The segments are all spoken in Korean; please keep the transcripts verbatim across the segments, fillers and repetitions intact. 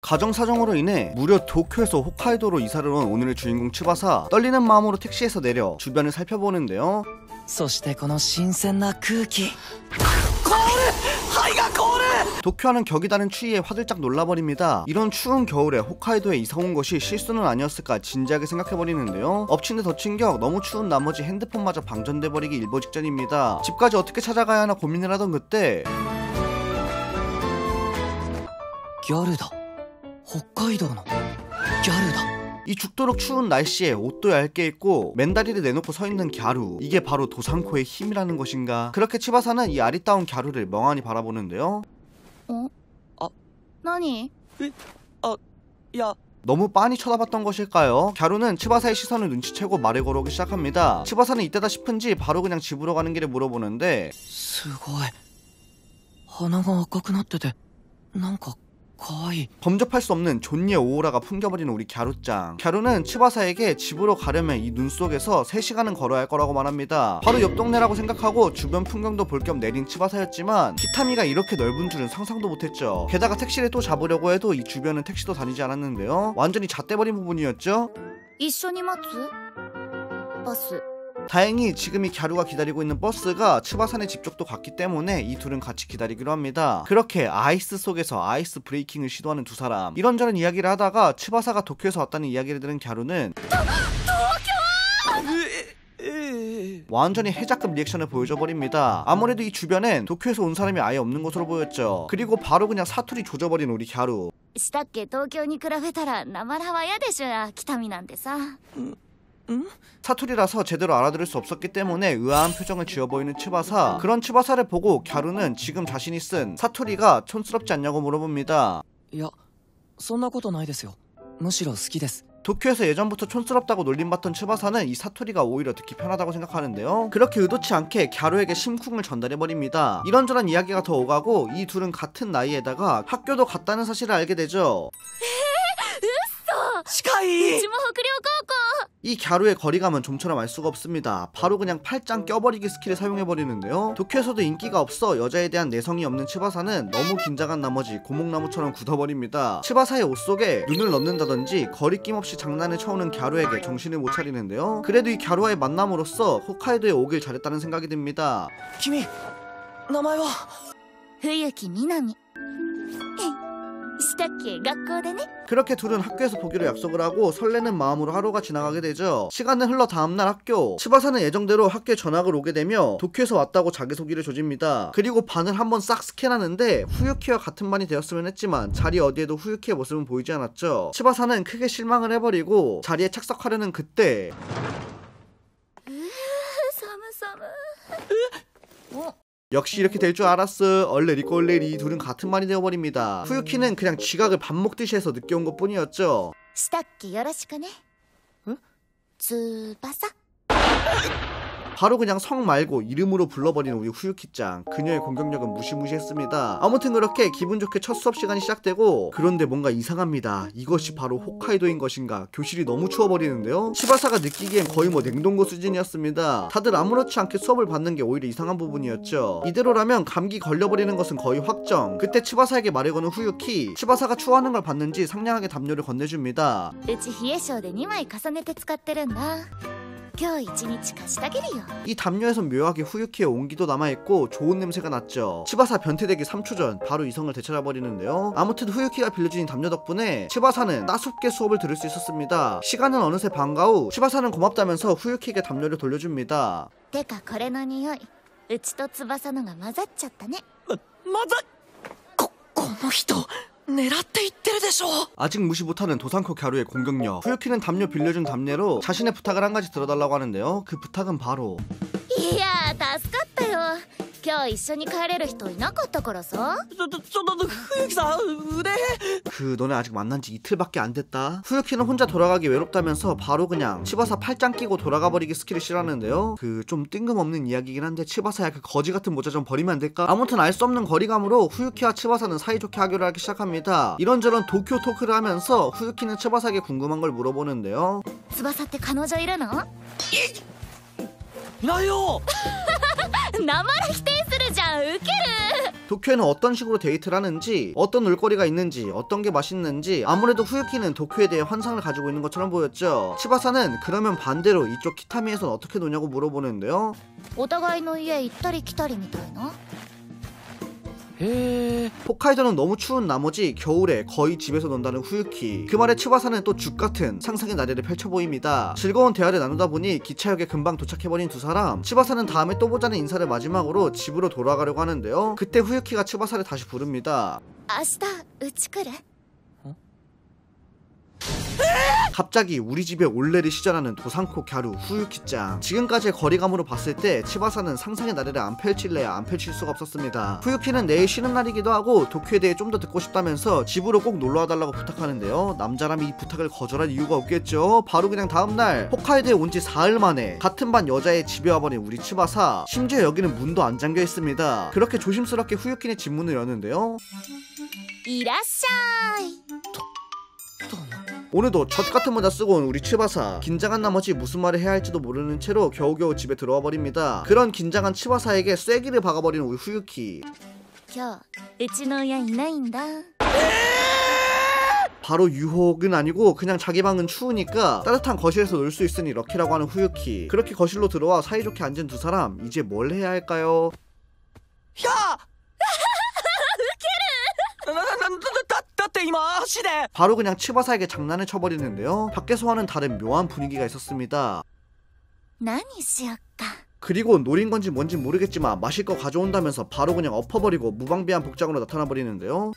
가정 사정으로 인해 무려 도쿄에서 홋카이도로 이사를 온 오늘의 주인공 츠바사, 떨리는 마음으로 택시에서 내려 주변을 살펴보는데요. 도쿄와는 격이 다른 추위에 화들짝 놀라버립니다. 이런 추운 겨울에 홋카이도에 이사온 것이 실수는 아니었을까 진지하게 생각해버리는데요. 엎친 데 덮친 격, 너무 추운 나머지 핸드폰마저 방전돼버리기 일보 직전입니다. 집까지 어떻게 찾아가야 하나 고민을 하던 그때, 겨울이다. 홋카이도는 겨울이다. 이 죽도록 추운 날씨에 옷도 얇게 입고 맨다리를 내놓고 서있는 갸루, 이게 바로 도산코의 힘이라는 것인가. 그렇게 츠바사는 이 아리따운 갸루를 멍하니 바라보는데요. 어? 아... 나니? 이... 아... 야... 너무 빤히 쳐다봤던 것일까요? 갸루는 츠바사의 시선을 눈치채고 말을 걸어오기 시작합니다. 츠바사는 이때다 싶은지 바로 그냥 집으로 가는 길에 물어보는데, 스고이... 하나가 아깝게 났대데... 뭔가... 거의 범접할 수 없는 존예의 오호라가 풍겨버리는 우리 갸루짱. 갸루는 츠바사에게 집으로 가려면 이 눈 속에서 세 시간은 걸어야 할 거라고 말합니다. 바로 옆 동네라고 생각하고 주변 풍경도 볼 겸 내린 츠바사였지만 키타미가 이렇게 넓은 줄은 상상도 못했죠. 게다가 택시를 또 잡으려고 해도 이 주변은 택시도 다니지 않았는데요. 완전히 잣대버린 부분이었죠. 이쇼니 마츠? 버스. 다행히 지금 이 갸루가 기다리고 있는 버스가 츠바사네 집 쪽도 갔기 때문에 이 둘은 같이 기다리기로 합니다. 그렇게 아이스 속에서 아이스 브레이킹을 시도하는 두 사람, 이런저런 이야기를 하다가 츠바사가 도쿄에서 왔다는 이야기를 들은 갸루는 완전히 해자급 리액션을 보여줘버립니다. 아무래도 이 주변엔 도쿄에서 온 사람이 아예 없는 것으로 보였죠. 그리고 바로 그냥 사투리 조져버린 우리 갸루. 응? 사투리라서 제대로 알아들을 수 없었기 때문에 의아한 표정을 지어보이는 츠바사. 그런 츠바사를 보고 갸루는 지금 자신이 쓴 사투리가 촌스럽지 않냐고 물어봅니다. 야, そんなことないですよ. むしろ好きです. 도쿄에서 예전부터 촌스럽다고 놀림받던 츠바사는 이 사투리가 오히려 듣기 편하다고 생각하는데요. 그렇게 의도치 않게 갸루에게 심쿵을 전달해버립니다. 이런저런 이야기가 더 오가고 이 둘은 같은 나이에다가 학교도 같다는 사실을 알게 되죠. 시카이! 이 갸루의 거리감은 좀처럼 알 수가 없습니다. 바로 그냥 팔짱 껴버리기 스킬을 사용해버리는데요. 도쿄에서도 인기가 없어 여자에 대한 내성이 없는 츠바사는 너무 긴장한 나머지 고목나무처럼 굳어버립니다. 츠바사의 옷 속에 눈을 넣는다든지 거리낌 없이 장난을 쳐오는 갸루에게 정신을 못 차리는데요. 그래도 이 갸루와의 만남으로써 홋카이도에 오길 잘했다는 생각이 듭니다. 키미! 나마요! 후유키 미나미. 그렇게 둘은 학교에서 보기로 약속을 하고 설레는 마음으로 하루가 지나가게 되죠. 시간은 흘러 다음날 학교. 츠바사는 예정대로 학교에 전학을 오게 되며 도쿄에서 왔다고 자기소개를 조집니다. 그리고 반을 한번 싹 스캔하는데 후유키와 같은 반이 되었으면 했지만 자리 어디에도 후유키의 모습은 보이지 않았죠. 츠바사는 크게 실망을 해버리고 자리에 착석하려는 그때, 역시 이렇게 될 줄 알았어. 얼레리꼴레리. 둘은 같은 말이 되어버립니다. 후유키는 그냥 지각을 밥 먹듯이 해서 늦게 온 것 뿐이었죠. 스타키 요러시크네. 응? 츠바사? 바로 그냥 성 말고 이름으로 불러버린 우리 후유키짱. 그녀의 공격력은 무시무시했습니다. 아무튼 그렇게 기분 좋게 첫 수업 시간이 시작되고, 그런데 뭔가 이상합니다. 이것이 바로 홋카이도인 것인가. 교실이 너무 추워버리는데요. 츠바사가 느끼기엔 거의 뭐 냉동고 수준이었습니다. 다들 아무렇지 않게 수업을 받는 게 오히려 이상한 부분이었죠. 이대로라면 감기 걸려버리는 것은 거의 확정. 그때 츠바사에게 말을 거는 후유키. 츠바사가 추워하는 걸 봤는지 상냥하게 담요를 건네줍니다. 이 담요에선 묘하게 후유키의 온기도 남아있고 좋은 냄새가 났죠. 츠바사 변태되기 삼 초 전 바로 이성을 되찾아버리는데요. 아무튼 후유키가 빌려준 이 담요 덕분에 츠바사는 따숩게 수업을 들을 수 있었습니다. 시간은 어느새 방과 후. 츠바사는 고맙다면서 후유키에게 담요를 돌려줍니다. 내가 거래너 니오이 우치도 츠바사노가 맞았쳤다네. 맞아... 고... 고노히도... 아직 무시 못하는 도산코 갸루의 공격력. 후유키는 담요 빌려준 담례로 자신의 부탁을 한 가지 들어달라고 하는데요. 그 부탁은 바로, 이야, 다스갔다요. 그 너네 아직 만난 지 이틀밖에 안 됐다. 후유키는 혼자 돌아가기 외롭다면서 바로 그냥 츠바사 팔짱 끼고 돌아가버리기 스킬을 실하는데요. 그 좀 뜬금없는 이야기긴 한데 츠바사야, 그 거지 같은 모자 좀 버리면 안 될까? 아무튼 알 수 없는 거리감으로 후유키와 츠바사는 사이좋게 하교를 하기 시작합니다. 이런저런 도쿄 토크를 하면서 후유키는 츠바사에게 궁금한 걸 물어보는데요. 츠바사 때 가노저 이러노? 나요. 나만否定するじゃん。ウケる。 도쿄에는 어떤 식으로 데이트를 하는지, 어떤 놀거리가 있는지, 어떤 게 맛있는지, 아무래도 후유키는 도쿄에 대해 환상을 가지고 있는 것처럼 보였죠. 츠바사는 그러면 반대로 이쪽 키타미에선 어떻게 노냐고 물어보는데요. 오타가이노 이에 이따리 키타리 미타이나? 에... 홋카이도는 너무 추운 나머지 겨울에 거의 집에서 논다는 후유키. 그 말에 츠바사는 또 죽같은 상상의 나래를 펼쳐 보입니다. 즐거운 대화를 나누다 보니 기차역에 금방 도착해버린 두 사람. 츠바사는 다음에 또 보자는 인사를 마지막으로 집으로 돌아가려고 하는데요. 그때 후유키가 츠바사를 다시 부릅니다. 아시다 우츠쿠레. 갑자기 우리 집에 올레를 시전하는 도상코 갸루 후유키짱. 지금까지의 거리감으로 봤을 때 츠바사는 상상의 나래를 안 펼칠래야 안 펼칠 수가 없었습니다. 후유키는 내일 쉬는 날이기도 하고 도쿄에 대해 좀 더 듣고 싶다면서 집으로 꼭 놀러와달라고 부탁하는데요. 남자라면 이 부탁을 거절할 이유가 없겠죠. 바로 그냥 다음날 홋카이도에 온 지 사흘 만에 같은 반 여자의 집에 와버린 우리 츠바사. 심지어 여기는 문도 안 잠겨 있습니다. 그렇게 조심스럽게 후유키네 집 문을 여는데요. 이라샤이. 오늘도 젖같은 모자 쓰고 온 우리 츠바사. 긴장한 나머지 무슨 말을 해야 할지도 모르는 채로 겨우겨우 집에 들어와 버립니다. 그런 긴장한 츠바사에게 쐐기를 박아버리는 우리 후유키. 바로 유혹은 아니고 그냥 자기 방은 추우니까 따뜻한 거실에서 놀 수 있으니 럭키라고 하는 후유키. 그렇게 거실로 들어와 사이좋게 앉은 두 사람. 이제 뭘 해야 할까요? 야! 바로 그냥 츠바사에게 장난을 쳐버리는데요. 밖에서와는 다른 묘한 분위기가 있었습니다. 그리고 노린 건지 뭔지 모르겠지만 마실 거 가져온다면서 바로 그냥 엎어버리고 무방비한 복장으로 나타나 버리는데요.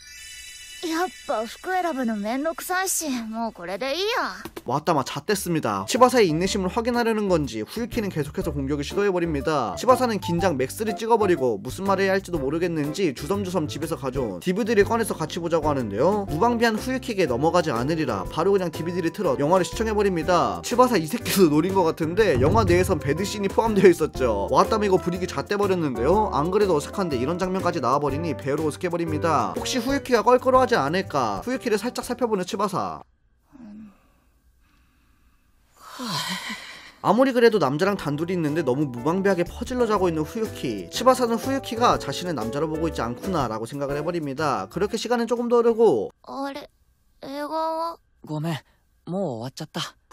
왔다마 잣됐습니다. 츠바사의 인내심을 확인하려는 건지 후유키는 계속해서 공격을 시도해버립니다. 츠바사는 긴장 맥스를 찍어버리고 무슨 말을 해야 할지도 모르겠는지 주섬주섬 집에서 가져온 디브이디를 꺼내서 같이 보자고 하는데요. 무방비한 후유키에게 넘어가지 않으리라 바로 그냥 디브이디를 틀어 영화를 시청해버립니다. 츠바사 이 새끼도 노린 것 같은데 영화 내에선 배드씬이 포함되어 있었죠. 왔다마 이거 분위기 잣돼버렸는데요. 안 그래도 어색한데 이런 장면까지 나와버리니 배로 어색해버립니다. 혹시 후유키가 껄끄러워하지 않을까. 후유키를 살짝 살펴보는 츠바사. 아무리 그래도 남자랑 단둘이 있는데 너무 무방비하게 퍼질러 자고 있는 후유키. 츠바사는 후유키가 자신을 남자로 보고 있지 않구나 라고 생각을 해버립니다. 그렇게 시간은 조금 더 흐르고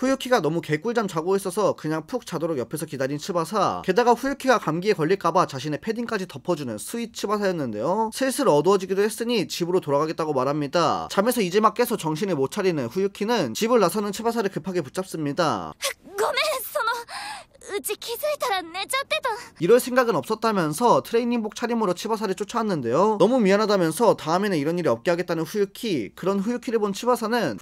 후유키가 너무 개꿀잠 자고 있어서 그냥 푹 자도록 옆에서 기다린 츠바사. 게다가 후유키가 감기에 걸릴까봐 자신의 패딩까지 덮어주는 스윗 츠바사였는데요. 슬슬 어두워지기도 했으니 집으로 돌아가겠다고 말합니다. 잠에서 이제 막 깨서 정신을 못 차리는 후유키는 집을 나서는 츠바사를 급하게 붙잡습니다. 이럴 생각은 없었다면서 트레이닝복 차림으로 츠바사를 쫓아왔는데요. 너무 미안하다면서 다음에는 이런 일이 없게 하겠다는 후유키. 그런 후유키를 본 츠바사는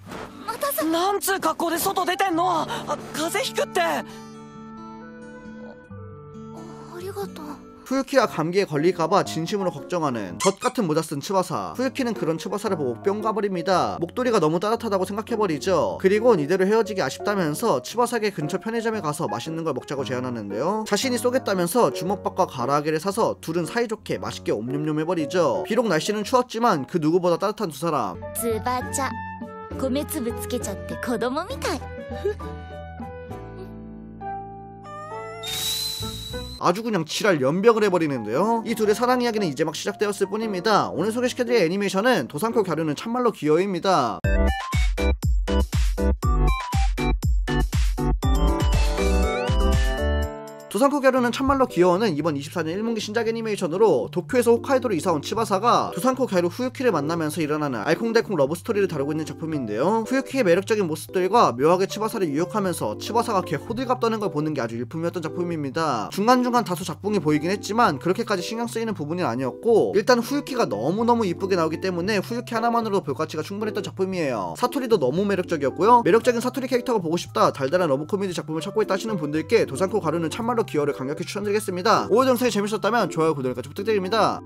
후유키가 감기에 걸릴까봐 진심으로 걱정하는 젖같은 모자 쓴 츠바사. 후유키는 그런 츠바사를 보고 뿅 가버립니다. 목도리가 너무 따뜻하다고 생각해버리죠. 그리고는 이대로 헤어지기 아쉽다면서 츠바사에게 근처 편의점에 가서 맛있는 걸 먹자고 제안하는데요. 자신이 쏘겠다면서 주먹밥과 가라아게를 사서 둘은 사이좋게 맛있게 옴뇸뇸 해버리죠. 비록 날씨는 추웠지만 그 누구보다 따뜻한 두 사람. 츠바사 아주 그냥 지랄 연병을 해버리는데요. 이 둘의 사랑 이야기는 이제 막 시작되었을 뿐입니다. 오늘 소개시켜드릴 애니메이션은 도상코 갸루는 참말로 귀여입니다. 도상코 갸루는 참말로 귀여워는 이번 이십사 년 일 분기 신작 애니메이션으로 도쿄에서 홋카이도로 이사온 츠바사가 도상코 갸루 후유키를 만나면서 일어나는 알콩달콩 러브스토리를 다루고 있는 작품인데요. 후유키의 매력적인 모습들과 묘하게 츠바사를 유혹하면서 츠바사가 개 호들갑 떠는 걸 보는 게 아주 일품이었던 작품입니다. 중간중간 다소 작품이 보이긴 했지만 그렇게까지 신경 쓰이는 부분은 아니었고 일단 후유키가 너무너무 이쁘게 나오기 때문에 후유키 하나만으로도 볼 가치가 충분했던 작품이에요. 사토리도 너무 매력적이었고요. 매력적인 사토리 캐릭터가 보고 싶다, 달달한 러브 코미디 작품을 찾고 있다 하시는 분들께 도상코 갸루는 참말로 기어를 강력히 추천드리겠습니다. 오늘 영상이 재밌었다면 좋아요, 구독, 알림 부탁드립니다.